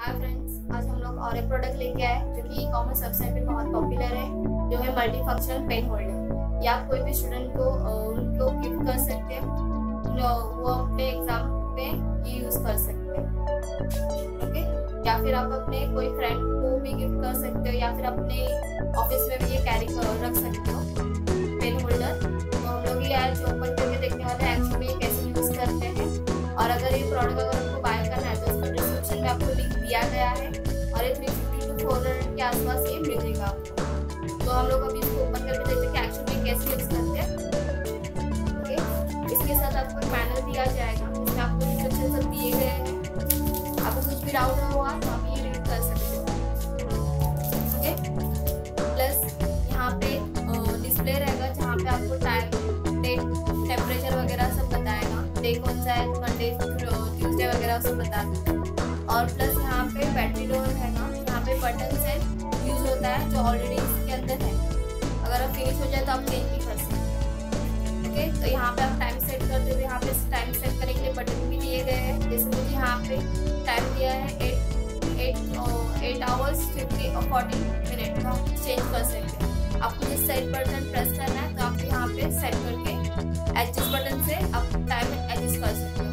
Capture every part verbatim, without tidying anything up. Hi friends, आज हम लोग और एक प्रोडक्ट लेके आए जो कि ई कॉमर्स वेबसाइट पे बहुत पॉपुलर है, जो है मल्टी फंक्शनल पेन होल्डर। या कोई भी स्टूडेंट को उनको गिफ्ट कर सकते हैं, वो अपने एग्जाम पे ये यूज कर सकते हैं। ओके, या फिर आप अपने कोई फ्रेंड को भी गिफ्ट कर सकते हो, या फिर अपने ऑफिस में भी ये कैरी कर रख सकते हो पेन होल्डर। तो हम लोग ये आज ओपन करके देखने वाले हैं एक्चुअली ये कैसे यूज करते हैं। और अगर ये प्रोडक्ट अगर आपको बाय करना है तो उसका डिस्क्रिप्शन में आपको लिंक दिया गया है और ये तीन सौ टू चार सौ के आसपास ये मिलेगा। तो हम लोग अभी इसको ओपन करके देखते हैं कि एक्चुअली कैसे यूज करते हैं। ओके, इसके साथ आपको एक मैनुअल दिया जाएगा, इसमें आपको इंस्ट्रक्शन सब दिए गए हैं। आपको कुछ भी डाउट हुआ तो आप ये रीड कर सकते हो। ओके, प्लस यहाँ पे डिस्प्ले रहेगा जहाँ पे आपको टाइम, डेट, टेम्परेचर वगैरह सब बताएगा। डे कौन सा है, मंडे, ट्यूजडे वगैरह सब बता देते हैं। और प्लस यहाँ पे बैटरी डोर है ना, यहाँ पे बटन से यूज होता है जो ऑलरेडी इसके अंदर है। अगर आप फिनिश हो जाए तो आप चेंज भी कर सकते हैं। ओके, तो यहाँ पे आप टाइम सेट करते हो। यहाँ पे टाइम सेट करने के लिए बटन भी दिए गए हैं। जैसे मुझे यहाँ पे टाइम दिया है एट एट आवर्स फिफ्टी और फोर्टी मिनट का, चेंज कर सकते हैं। आपको जिस साइड बटन प्रेस करना है तो आप यहाँ पे सेट करके एडजस्ट बटन से आप टाइम एडजस्ट कर सकते हो।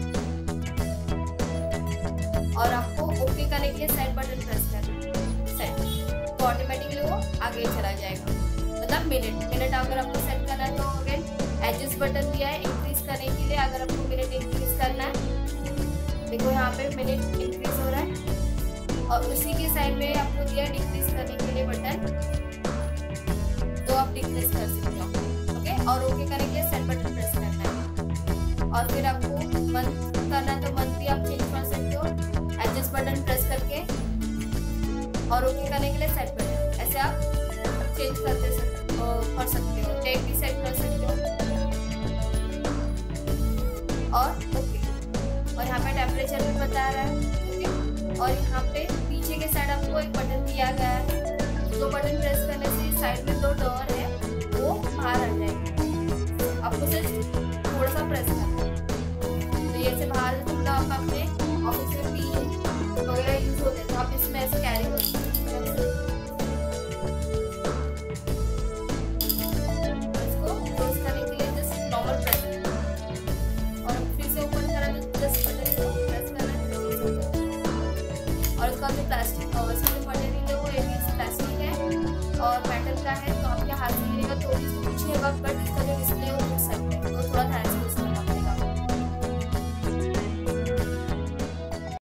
और आपको ओके करने के लिए सेट बटन प्रेस करना है, सेट, तो ऑटोमेटिकली वो आगे चला जाएगा। मतलब मिनट मिनट अगर आपको सेट करना है तो अगेन एडजस्ट बटन दिया है इंक्रीज करने के लिए। अगर आपको मिनट इंक्रीज करना है, देखो यहाँ पे मिनट इंक्रीज हो रहा है। और उसी के साइड में आपको दिया है डिक्रीज करने के लिए बटन, तो आप डिक्रीज कर सकते हो। ओके, और ओके करने के लिए सेट बटन प्रेस करना है। और फिर आपको मंथ करना है तो मंथ भी आप चेंज कर सकते हो, एडजस्ट बटन प्रेस करके। और ओके करने के लिए सेट बटन, ऐसे आप चेंज करते कर सकते हो। डेट भी सेट कर सकते हो। और ओके, और यहाँ पे टेम्परेचर भी बता रहा है। ओके, और यहाँ पे